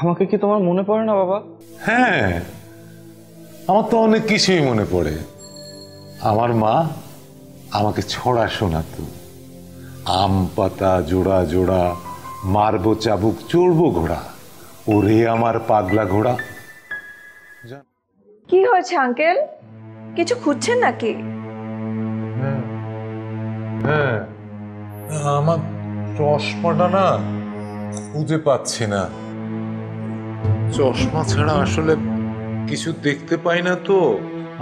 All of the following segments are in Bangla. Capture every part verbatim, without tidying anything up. আমাকে কি তোমার মনে পড়ে না বাবা? হ্যাঁ, আমার তো অনেক কিছুই মনে পড়ে। আমার মা আমাকে ছড়া শোনাতো, আম পাতা জোড়া জোড়া মারবো চাবুক চড়বো ঘোড়া, ওরে আমার পাগলা ঘোড়া। কি হয়েছে আঙ্কেল, কিছু খুঁজছেন নাকি? হ্যাঁ, আমার চশমাটা না খুঁজে পাচ্ছি না। চশমা ছাড়া আসলে কিছু দেখতে পাই না তো,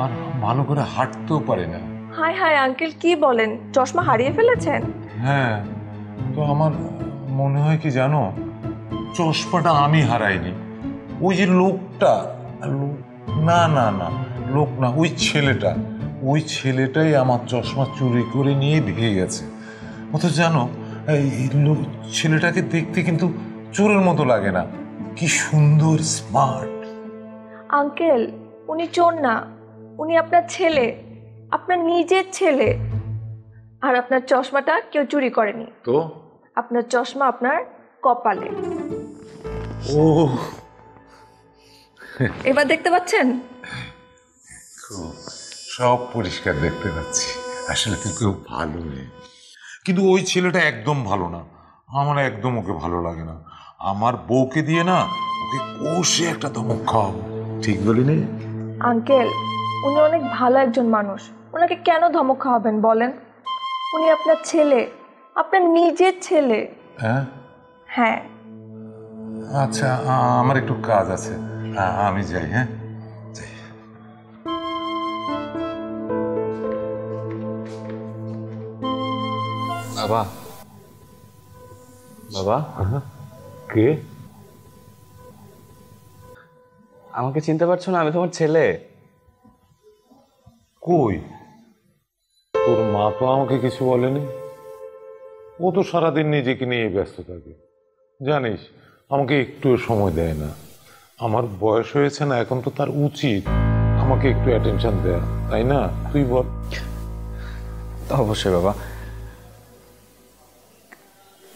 আর ভালো করে হাঁটতেও পারি না। হায় হায় আঙ্কেল, কি বলেন, চশমা হারিয়ে ফেলেছেন? হ্যাঁ, তো আমার মনে হয় কি জানো, চশমাটা আমি হারাইনি, ওই যে লোকটা, না না না লোক না, ওই ছেলেটা, ওই ছেলেটাই আমার চশমা চুরি করে নিয়ে ভেঙে গেছে। অথচ জানো, এই লোক ছেলেটাকে দেখতে কিন্তু চোরের মতো লাগে না, কি সুন্দর স্মার্ট। আঙ্কেল, উনি চোর না, উনি আপনার ছেলে, আপনার নিজের ছেলে। আর আপনার চশমাটা কেউ চুরি করেনি তো, আপনার চশমা আপনার কপালে। ও, এবার দেখতে পাচ্ছেন? সব পরিষ্কার দেখতে পাচ্ছি। আসলে তুই কেউ ভালো নেই, কিন্তু ওই ছেলেটা একদম ভালো না, আমার একদম ওকে ভালো লাগে না। আমার বউকে দিয়ে না ওকে কষে একটা ধমক খাওয়াবো। ঠিক বলিনি আঙ্কেল, উনি অনেক ভালো একজন মানুষ, ওনাকে কেন ধমক খাওয়াবেন বলেন? উনি আপনার ছেলে, আপনার নিজের ছেলে। হ্যাঁ হ্যাঁ, আচ্ছা আমার একটু কাজ আছে, আমি যাই। হ্যাঁ, বাবা বাবা। কে? আমাকে চিনতে পারছো না? আমি তোমার ছেলে। কই, তোর মা তো আমাকে কিছু বলেনি, ও তো সারাদিন নিজেকে নিয়ে ব্যস্ত থাকে, জানিস আমাকে একটুও সময় দেয় না। আমার বয়স হয়েছে না, এখন তো তার উচিত আমাকে একটু অ্যাটেনশন দেয়া, তাই না? তুই বল। অবশ্যই বাবা,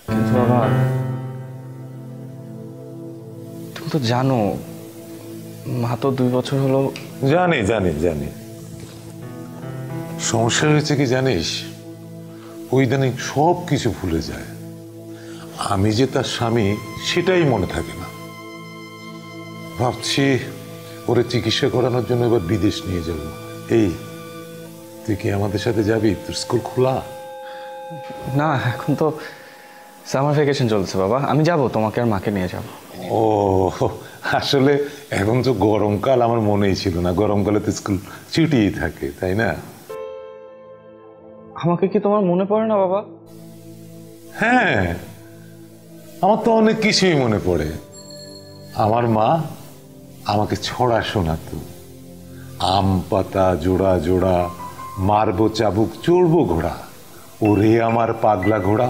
কিন্তু বাবা তুমি তো জানো মা তো দুই বছর হলো। জানি জানি জানি। সমস্যা হয়েছে কি জানিস, ওই দিনে সব কিছু ভুলে যায়। আমি যে তার স্বামী সেটাই মনে থাকে না। ভাবছি ওরে চিকিৎসা করানোর জন্য এবার বিদেশ নিয়ে যাব। এই তুই কি আমাদের সাথে যাবি? তোর স্কুল খোলা? না, এখন তো সামার ভ্যাকেশন চলছে বাবা, আমি যাব, তোমাকে আর মাকে নিয়ে যাব। ও আসলে এখন তো গরমকাল, আমার মনেই ছিল না, গরমকালে তো স্কুল ছুটিই থাকে, তাই না? আমাকে কি তোমার মনে পড়ে না বাবা? হ্যাঁ, আমার তো অনেক কিছুই মনে পড়ে। আমার মা আমাকে ছড়া শোনাতো, আম পাতা জোড়া জোড়া মারবো চাবুক চড়বো ঘোড়া, ওরে আমার পাগলা ঘোড়া।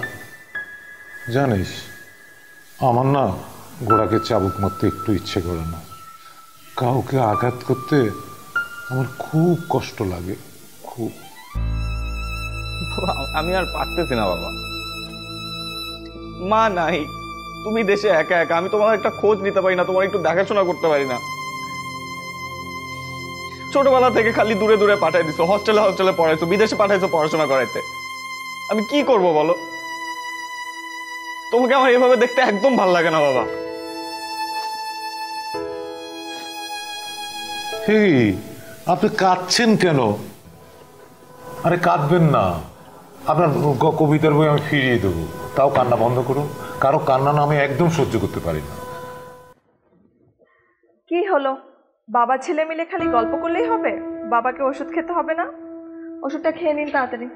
জানিস আমার না ঘোড়াকে চাবুক মারতে একটু ইচ্ছে করে না, কাউকে আঘাত করতে আমার খুব কষ্ট লাগে, খুব। আমি আর পারতেছি না বাবা, মা নাই, তুমি দেশে একা একা, আমি তোমার একটা খোঁজ নিতে পারি না, তোমার একটু দেখাশোনা করতে পারি না। ছোটবেলা থেকে খালি দূরে দূরে পাঠাই দিছো, হস্টেলে হস্টেলে পড়াইছো, বিদেশে পাঠাইছো পড়াশোনা করাইতে। আমি কি করব বলো? তোমাকে আমার এভাবে দেখতে একদম ভালো লাগে না বাবা। আপনি কাঁদছেন কেন? আরে কাঁদবেন না, আপনার কবিতার বই আমি ফিরিয়ে দেবো, তাও কান্না বন্ধ করুন। কারো কান্না না আমি একদম সহ্য করতে পারি না। কি হলো, বাবা ছেলে মিলে খালি গল্প করলেই হবে? বাবাকে ওষুধ খেতে হবে না? ওষুধটা খেয়ে নিন তাড়াতাড়ি।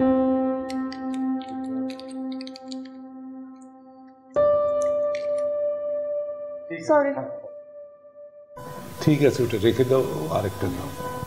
সরি, ঠিক আছে, ওটা রেখে দাও, আরেকটা দাও।